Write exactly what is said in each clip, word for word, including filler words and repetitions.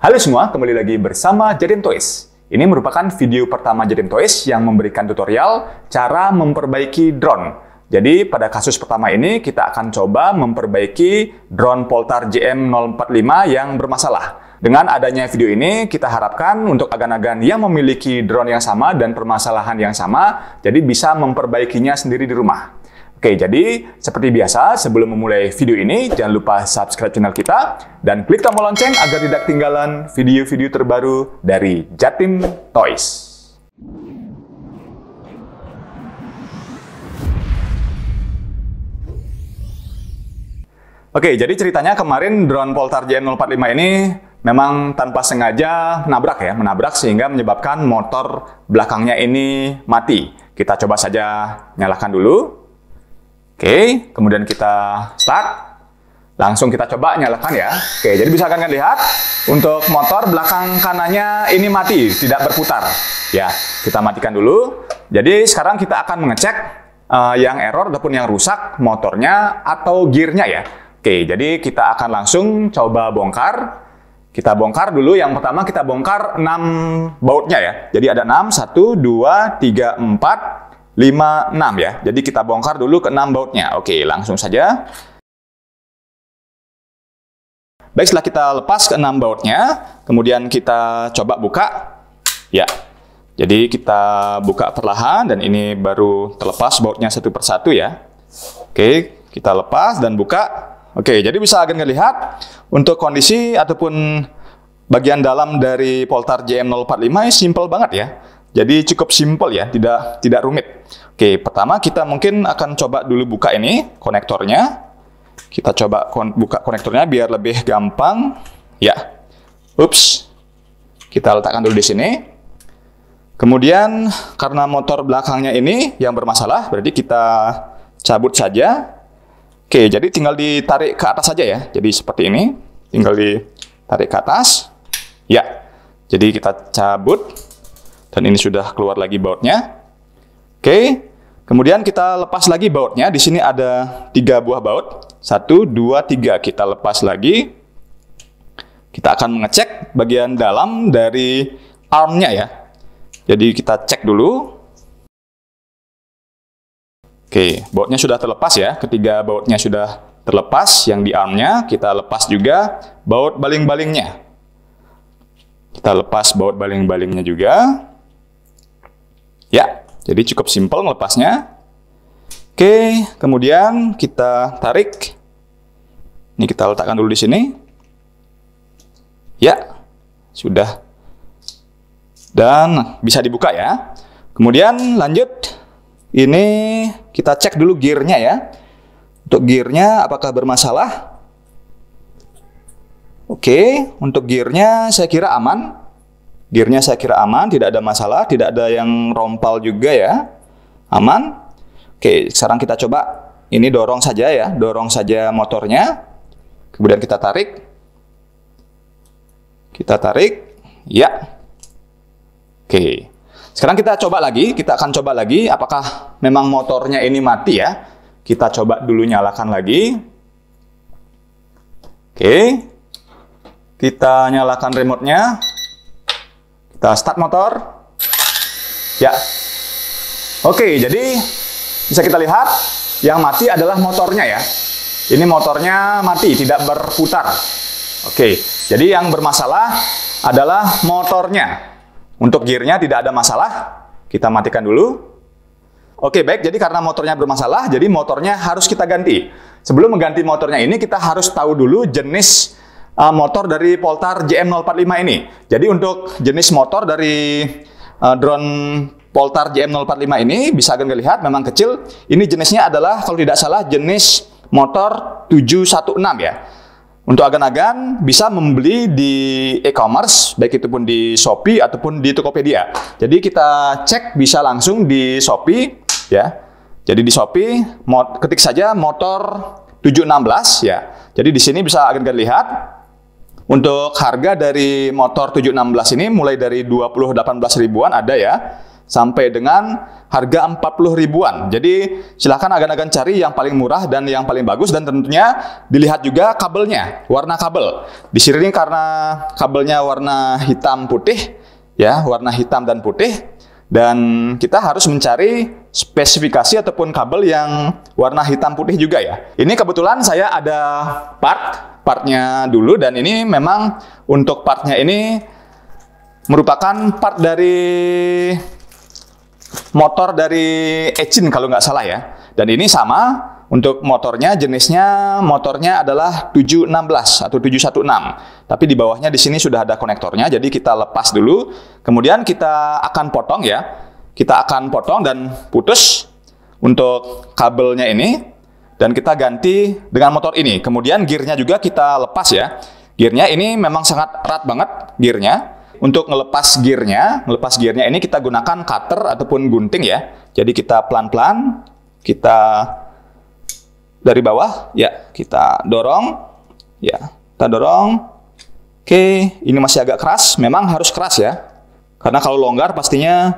Halo semua, kembali lagi bersama Jatimtoys. Ini merupakan video pertama Jatimtoys yang memberikan tutorial cara memperbaiki drone. Jadi pada kasus pertama ini kita akan coba memperbaiki drone Polltar J M nol empat lima yang bermasalah. Dengan adanya video ini kita harapkan untuk agan-agan yang memiliki drone yang sama dan permasalahan yang sama, jadi bisa memperbaikinya sendiri di rumah. Oke, jadi seperti biasa, sebelum memulai video ini, jangan lupa subscribe channel kita dan klik tombol lonceng agar tidak ketinggalan video-video terbaru dari Jatimtoys. Oke, jadi ceritanya kemarin drone Polltar J M nol empat lima ini memang tanpa sengaja menabrak ya, menabrak sehingga menyebabkan motor belakangnya ini mati. Kita coba saja nyalakan dulu. Oke, kemudian kita start. Langsung kita coba nyalakan ya. Oke, jadi bisa kalian lihat untuk motor belakang kanannya ini mati, tidak berputar. Ya, kita matikan dulu. Jadi sekarang kita akan mengecek uh, yang error ataupun yang rusak motornya atau gearnya ya. Oke, jadi kita akan langsung coba bongkar. Kita bongkar dulu. Yang pertama kita bongkar enam bautnya ya. Jadi ada enam, satu, dua, tiga, empat, lima, enam ya. Jadi kita bongkar dulu ke enam bautnya. Oke, langsung saja. Baik, setelah kita lepas ke enam bautnya, kemudian kita coba buka. Ya. Jadi kita buka perlahan dan ini baru terlepas bautnya satu persatu ya. Oke, kita lepas dan buka. Oke, jadi bisa akan melihat untuk kondisi ataupun bagian dalam dari Polltar J M nol empat lima simple banget ya. Jadi cukup simpel ya, tidak tidak rumit. Oke, pertama kita mungkin akan coba dulu buka ini konektornya. Kita coba kon buka konektornya biar lebih gampang. Ya, ups. Kita letakkan dulu di sini. Kemudian karena motor belakangnya ini yang bermasalah, berarti kita cabut saja. Oke, jadi tinggal ditarik ke atas saja ya. Jadi seperti ini, tinggal ditarik ke atas. Ya, jadi kita cabut. Dan ini sudah keluar lagi bautnya. Oke, kemudian kita lepas lagi bautnya. Di sini ada tiga buah baut. Satu, dua, tiga. Kita lepas lagi. Kita akan mengecek bagian dalam dari armnya ya. Jadi kita cek dulu. Oke, bautnya sudah terlepas ya. Ketiga bautnya sudah terlepas. Yang di armnya kita lepas juga baut baling-balingnya. Kita lepas baut baling-balingnya juga. Ya, jadi cukup simpel melepasnya. Oke, kemudian kita tarik. Ini kita letakkan dulu di sini. Ya, sudah. Dan bisa dibuka ya. Kemudian lanjut. Ini kita cek dulu gearnya ya. Untuk gearnya apakah bermasalah? Oke, untuk gearnya saya kira aman. Gearnya saya kira aman, tidak ada masalah, tidak ada yang rompal juga ya. Aman. Oke, sekarang kita coba ini dorong saja ya, dorong saja motornya. Kemudian kita tarik. Kita tarik. Ya. Oke. Sekarang kita coba lagi, kita akan coba lagi apakah memang motornya ini mati ya. Kita coba dulu nyalakan lagi. Oke. Kita nyalakan remote-nya. Kita start motor. Ya. Oke, jadi bisa kita lihat yang mati adalah motornya ya. Ini motornya mati, tidak berputar. Oke, jadi yang bermasalah adalah motornya. Untuk gearnya tidak ada masalah. Kita matikan dulu. Oke, baik. Jadi karena motornya bermasalah, jadi motornya harus kita ganti. Sebelum mengganti motornya ini, kita harus tahu dulu jenis motor dari Polltar J M nol empat lima ini. Jadi untuk jenis motor dari uh, drone Polltar J M nol empat lima ini bisa kalian lihat memang kecil. Ini jenisnya adalah kalau tidak salah jenis motor tujuh satu enam ya. Untuk agan-agan bisa membeli di e-commerce, baik itu pun di Shopee ataupun di Tokopedia. Jadi kita cek bisa langsung di Shopee ya. Jadi di Shopee mod, ketik saja motor tujuh satu enam ya. Jadi di sini bisa agan kalian lihat untuk harga dari motor tujuh enam belas ini mulai dari dua puluh delapan belas ribuan ada ya. sampai dengan harga empat puluh ribuan. Jadi silahkan agan-agan cari yang paling murah dan yang paling bagus, dan tentunya dilihat juga kabelnya, warna kabel. Di sini karena kabelnya warna hitam putih ya, warna hitam dan putih, dan kita harus mencari spesifikasi ataupun kabel yang warna hitam putih juga ya. Ini kebetulan saya ada part partnya dulu, dan ini memang untuk partnya ini merupakan part dari motor dari Echin kalau nggak salah ya. Dan ini sama untuk motornya, jenisnya motornya adalah tujuh satu enam atau tujuh satu enam. Tapi di bawahnya di sini sudah ada konektornya, jadi kita lepas dulu. Kemudian kita akan potong ya. Kita akan potong dan putus untuk kabelnya ini, dan kita ganti dengan motor ini. Kemudian gearnya juga kita lepas ya. Gearnya ini memang sangat erat banget gearnya. Untuk ngelepas gearnya, ngelepas gearnya ini kita gunakan cutter ataupun gunting ya. Jadi kita pelan-pelan, kita dari bawah ya, kita dorong ya, kita dorong. Oke, ini masih agak keras, memang harus keras ya. Karena kalau longgar pastinya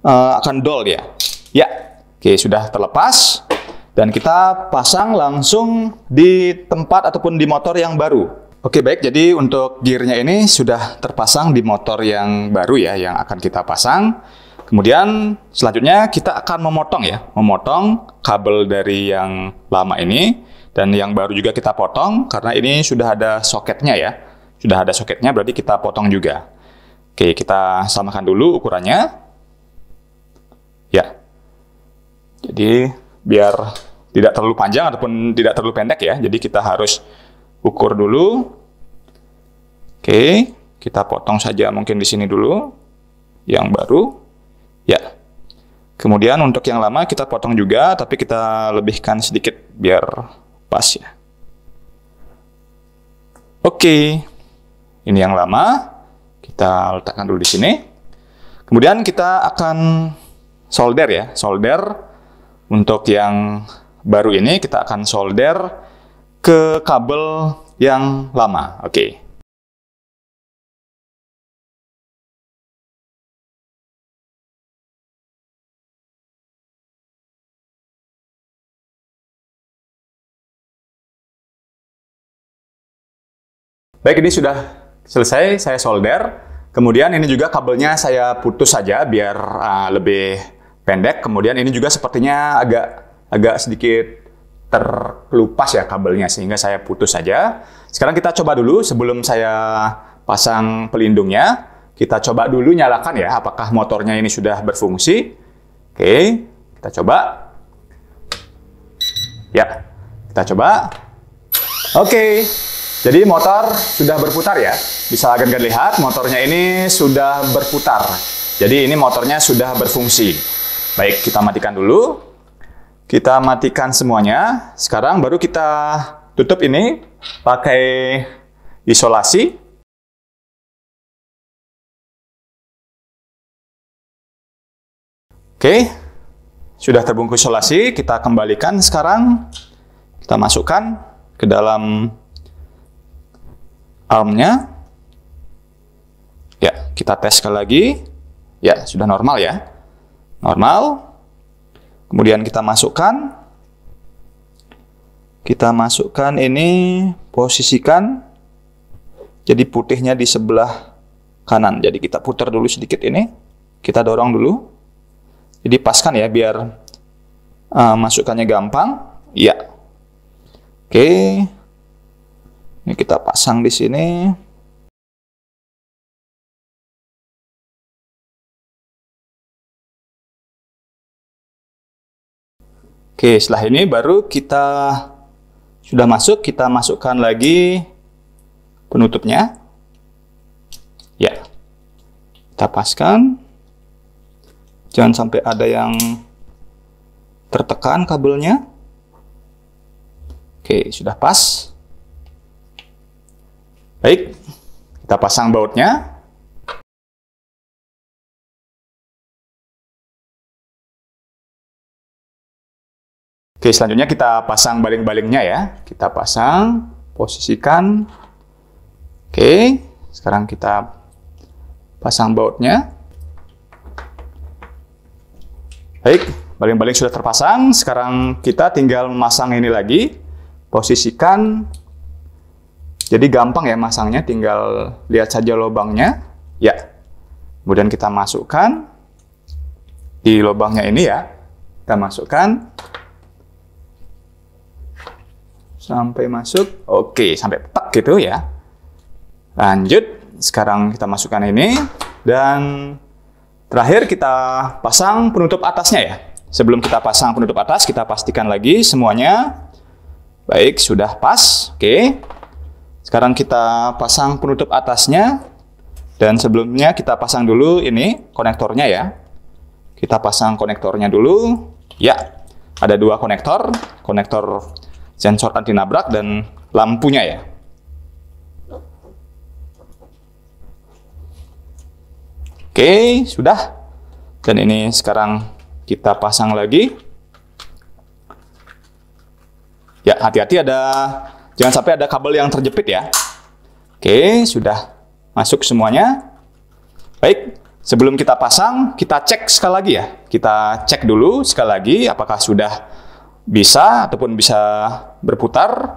uh, akan dol ya. Ya, oke sudah terlepas dan kita pasang langsung di tempat ataupun di motor yang baru. Oke baik, jadi untuk gearnya ini sudah terpasang di motor yang baru ya, yang akan kita pasang. Kemudian selanjutnya kita akan memotong ya, memotong kabel dari yang lama ini, dan yang baru juga kita potong karena ini sudah ada soketnya ya. Sudah ada soketnya, berarti kita potong juga. Oke, kita samakan dulu ukurannya. Ya, jadi biar tidak terlalu panjang ataupun tidak terlalu pendek ya, jadi kita harus ukur dulu. Oke, kita potong saja mungkin di sini dulu yang baru ya. Kemudian untuk yang lama kita potong juga, tapi kita lebihkan sedikit biar pas ya. Oke, ini yang lama kita letakkan dulu di sini. Kemudian kita akan solder ya, solder untuk yang baru ini kita akan solder ke kabel yang lama. Oke. Baik, ini sudah selesai saya solder. Kemudian ini juga kabelnya saya putus saja biar uh, lebih pendek. Kemudian ini juga sepertinya agak agak sedikit terkelupas ya kabelnya, sehingga saya putus saja. Sekarang kita coba dulu sebelum saya pasang pelindungnya. Kita coba dulu nyalakan ya, apakah motornya ini sudah berfungsi. Oke, kita coba. Ya, kita coba. Oke, jadi motor sudah berputar ya. Bisa agan-agan lihat motornya ini sudah berputar. Jadi ini motornya sudah berfungsi. Baik, kita matikan dulu. Kita matikan semuanya. Sekarang baru kita tutup ini pakai isolasi. Oke, sudah terbungkus isolasi. Kita kembalikan sekarang. Kita masukkan ke dalam armnya. Ya, kita tes sekali lagi. Ya, sudah normal ya. Normal. Kemudian kita masukkan, kita masukkan ini, posisikan, jadi putihnya di sebelah kanan. Jadi kita putar dulu sedikit ini, kita dorong dulu, jadi paskan ya biar uh, masukannya gampang. Ya, oke, ini kita pasang di sini. Oke, setelah ini baru kita sudah masuk, kita masukkan lagi penutupnya. Ya, kita paskan. Jangan sampai ada yang tertekan kabelnya. Oke, sudah pas. Baik, kita pasang bautnya. Oke, selanjutnya kita pasang baling-balingnya ya. Kita pasang, posisikan. Oke, sekarang kita pasang bautnya. Baik, baling-baling sudah terpasang. Sekarang kita tinggal memasang ini lagi. Posisikan. Jadi gampang ya masangnya, tinggal lihat saja lubangnya. Ya. Kemudian kita masukkan di lubangnya ini ya. Kita masukkan. Sampai masuk. Oke, sampai tek gitu ya. Lanjut. Sekarang kita masukkan ini. Dan terakhir kita pasang penutup atasnya ya. Sebelum kita pasang penutup atas, kita pastikan lagi semuanya. Baik, sudah pas. Oke. Sekarang kita pasang penutup atasnya. Dan sebelumnya kita pasang dulu ini konektornya ya. Kita pasang konektornya dulu. Ya, ada dua konektor. Konektor sensor anti nabrak dan lampunya ya. Oke, sudah. Dan ini sekarang kita pasang lagi. Ya, hati-hati ada, jangan sampai ada kabel yang terjepit ya. Oke, sudah masuk semuanya. Baik, sebelum kita pasang, kita cek sekali lagi ya. Kita cek dulu sekali lagi apakah sudah bisa ataupun bisa berputar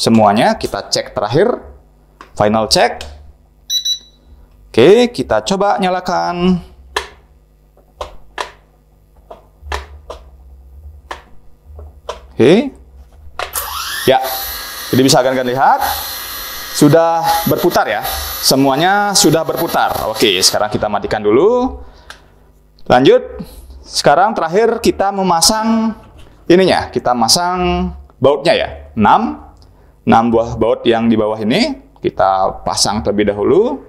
semuanya. Kita cek terakhir, final check. Oke, kita coba nyalakan. Oke, ya, jadi bisa kalian lihat sudah berputar ya, semuanya sudah berputar. Oke, sekarang kita matikan dulu. Lanjut, sekarang terakhir kita memasang ininya, kita masang bautnya ya. enam enam buah baut yang di bawah ini kita pasang terlebih dahulu.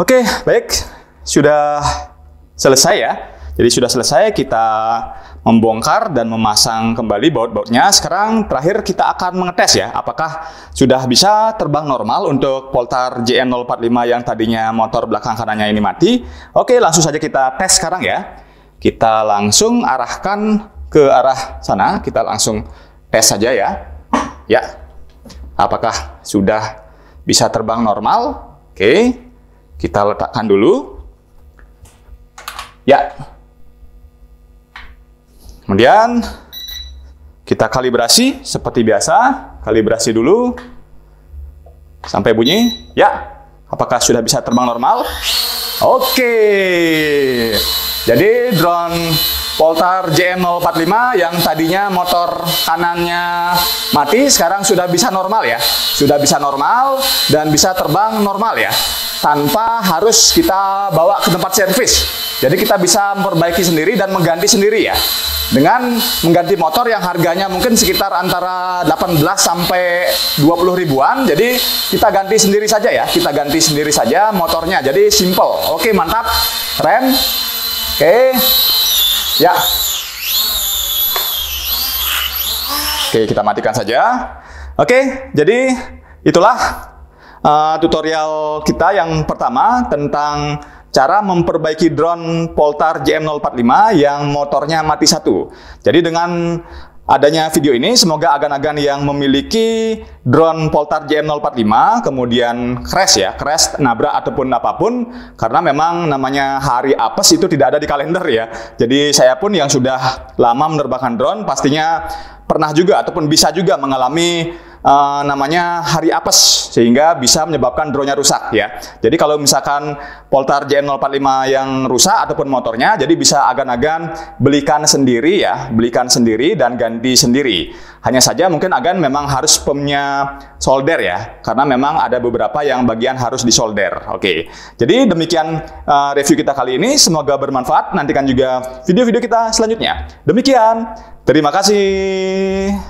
Oke, baik, sudah selesai ya. Jadi sudah selesai kita membongkar dan memasang kembali baut-bautnya. Sekarang terakhir kita akan mengetes ya, apakah sudah bisa terbang normal untuk Polltar J M nol empat lima yang tadinya motor belakang kanannya ini mati. Oke, langsung saja kita tes sekarang ya. Kita langsung arahkan ke arah sana, kita langsung tes saja ya. Ya, apakah sudah bisa terbang normal? Oke, kita letakkan dulu. Ya, kemudian kita kalibrasi seperti biasa, kalibrasi dulu sampai bunyi. Ya, apakah sudah bisa terbang normal? Oke, jadi drone Polltar J M nol empat lima yang tadinya motor kanannya mati sekarang sudah bisa normal ya, sudah bisa normal dan bisa terbang normal ya, tanpa harus kita bawa ke tempat servis. Jadi kita bisa memperbaiki sendiri dan mengganti sendiri ya. Dengan mengganti motor yang harganya mungkin sekitar antara delapan belas sampai dua puluh ribuan. Jadi kita ganti sendiri saja ya. Kita ganti sendiri saja motornya. Jadi simple. Oke, mantap. Rem. Oke. Ya. Oke, kita matikan saja. Oke, jadi itulah uh, tutorial kita yang pertama tentang cara memperbaiki drone Polltar J M nol empat lima yang motornya mati satu. Jadi dengan adanya video ini, semoga agan-agan yang memiliki drone Polltar J M nol empat lima kemudian crash ya, crash, nabrak ataupun apapun, karena memang namanya hari apes itu tidak ada di kalender ya. Jadi saya pun yang sudah lama menerbangkan drone pastinya pernah juga ataupun bisa juga mengalami Uh, namanya hari apes, sehingga bisa menyebabkan drone-nya rusak ya. Jadi kalau misalkan Polltar J M nol empat lima yang rusak ataupun motornya, jadi bisa agan-agan belikan sendiri ya, belikan sendiri dan ganti sendiri. Hanya saja mungkin agan memang harus punya solder ya, karena memang ada beberapa yang bagian harus disolder. Oke, jadi demikian uh, review kita kali ini, semoga bermanfaat. Nantikan juga video-video kita selanjutnya. Demikian, terima kasih.